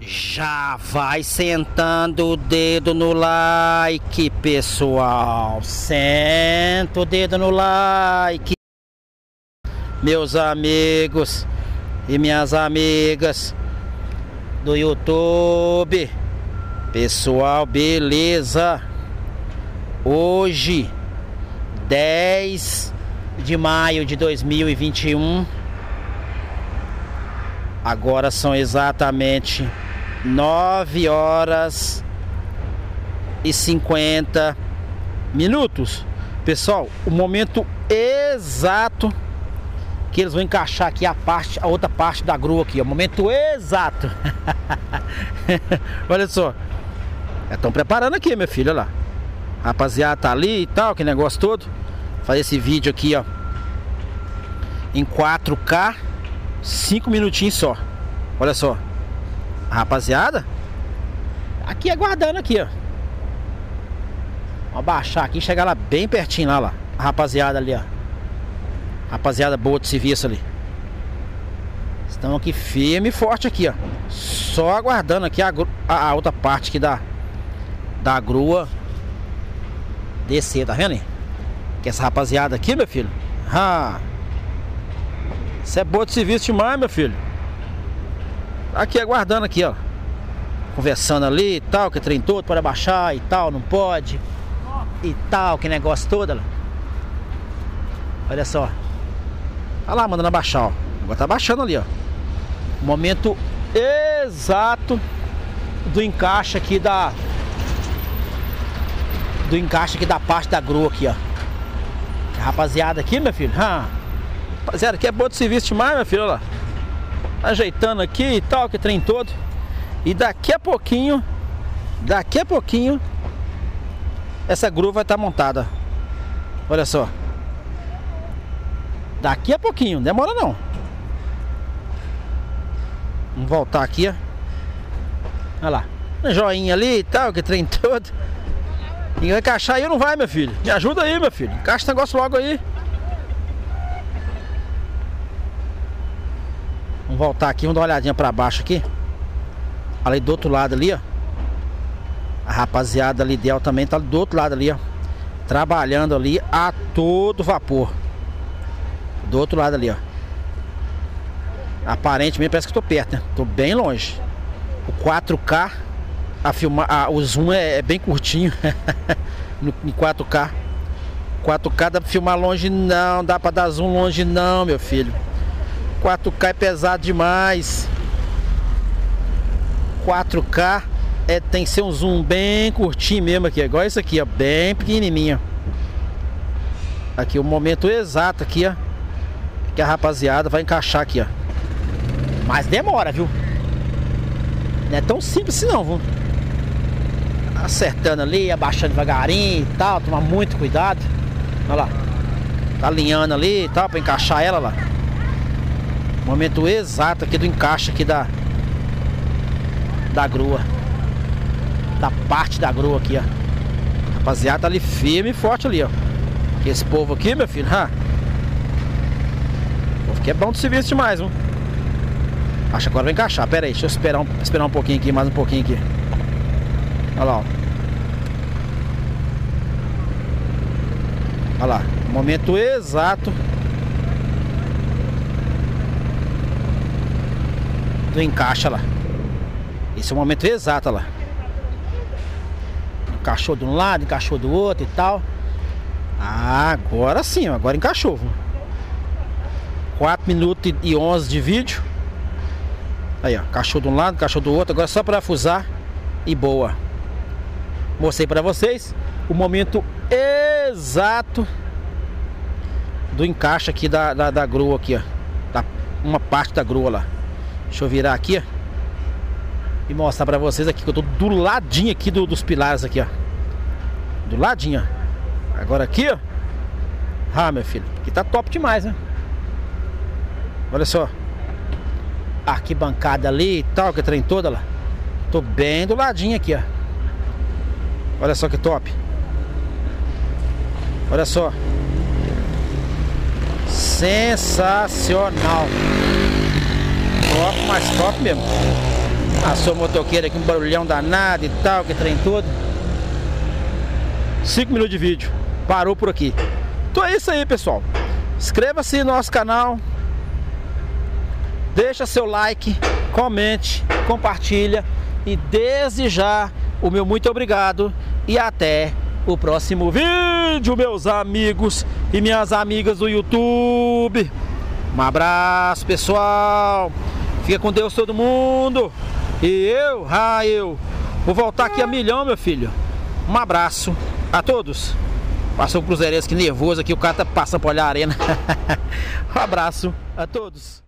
Já vai sentando o dedo no like, pessoal. Senta o dedo no like, meus amigos e minhas amigas do YouTube. Pessoal, beleza? Hoje, 10 de maio de 2021. Agora são exatamente 9h50. Pessoal, o momento exato que eles vão encaixar aqui a outra parte da grua aqui, o momento exato. Olha só, estão preparando aqui, meu filho, olha lá. Rapaziada, tá ali e tal, que negócio todo. Fazer esse vídeo aqui, ó, em 4K, 5 minutinhos só. Olha só, rapaziada, aqui aguardando aqui, ó. Vamos baixar aqui, chegar lá bem pertinho, lá, a rapaziada ali, ó. Rapaziada boa de serviço ali. Estão aqui firme e forte aqui, ó. Só aguardando aqui a outra parte aqui da grua descer, tá vendo aí? Que essa rapaziada aqui, meu filho, isso é boa de serviço demais, meu filho. Aqui aguardando aqui, ó, conversando ali e tal, que trem todo, pode abaixar e tal, não pode e tal, que negócio todo. Olha só, olha lá, mandando abaixar, ó. Agora tá abaixando ali, ó. Momento exato do encaixe aqui da parte da grua aqui, ó. Rapaziada aqui, meu filho, rapaziada, aqui é boa de serviço demais, meu filho, olha lá. Ajeitando aqui e tal, que trem todo. E daqui a pouquinho essa grua vai estar montada. Olha só, daqui a pouquinho, não demora não. Vamos voltar aqui, ó. Olha lá, um joinha ali e tal, que trem todo. Ninguém vai encaixar aí, não vai, meu filho. Me ajuda aí, meu filho, encaixa esse negócio logo aí. Vamos voltar aqui, vamos dar uma olhadinha pra baixo aqui. Ali do outro lado ali, ó. A rapaziada ali dela também tá do outro lado ali, ó. Trabalhando ali a todo vapor. Do outro lado ali, ó. Aparentemente parece que tô perto, né? Tô bem longe. O 4K, o zoom é bem curtinho. Em 4K. 4K dá pra filmar longe não, dá pra dar zoom longe não, meu filho. 4K é pesado demais. 4K tem que ser um zoom bem curtinho mesmo aqui. Igual isso aqui, ó, bem pequenininho. Aqui o momento exato aqui, ó, que a rapaziada vai encaixar aqui, ó. Mas demora, viu? Não é tão simples assim não, viu? Acertando ali, abaixando devagarinho e tal. Tomar muito cuidado. Olha lá, tá alinhando ali e tal, pra encaixar ela lá. Momento exato aqui do encaixe aqui da grua, da parte da grua aqui, ó. Rapaziada, tá ali firme e forte ali, ó. Que esse povo aqui, meu filho, o povo aqui é bom de serviço demais, viu? Acho que agora vai encaixar. Pera aí, deixa eu esperar um pouquinho aqui, mais um pouquinho aqui. Olha lá, ó. Olha lá, momento exato do encaixa lá. Esse é o momento exato lá. Encaixou de um lado, encaixou do outro e tal. Agora sim, agora encaixou. 4 minutos e 11 de vídeo. Aí, ó, encaixou de um lado, encaixou do outro. Agora é só parafusar e boa. Mostrei para vocês o momento exato do encaixe aqui da grua aqui, ó. Uma parte da grua lá. Deixa eu virar aqui, ó, e mostrar pra vocês aqui que eu tô do ladinho aqui dos pilares aqui, ó. Do ladinho, ó. Agora aqui, ó. Meu filho, aqui tá top demais, né? Olha só, arquibancada ali e tal, que trem toda lá. Tô bem do ladinho aqui, ó. Olha só que top. Olha só, sensacional. Top, mais top mesmo. Passou o motoqueiro aqui, um barulhão danado e tal, que trem todo. 5 minutos de vídeo, parou por aqui. Então é isso aí, pessoal. Inscreva-se no nosso canal, deixa seu like, comente, compartilha. E desde já, o meu muito obrigado e até o próximo vídeo, meus amigos e minhas amigas do YouTube. Um abraço, pessoal. Fica com Deus todo mundo. E eu vou voltar aqui a milhão, meu filho. Um abraço a todos. Passou um cruzeirense aqui nervoso aqui, o cara tá passando pra olhar a arena. Um abraço a todos.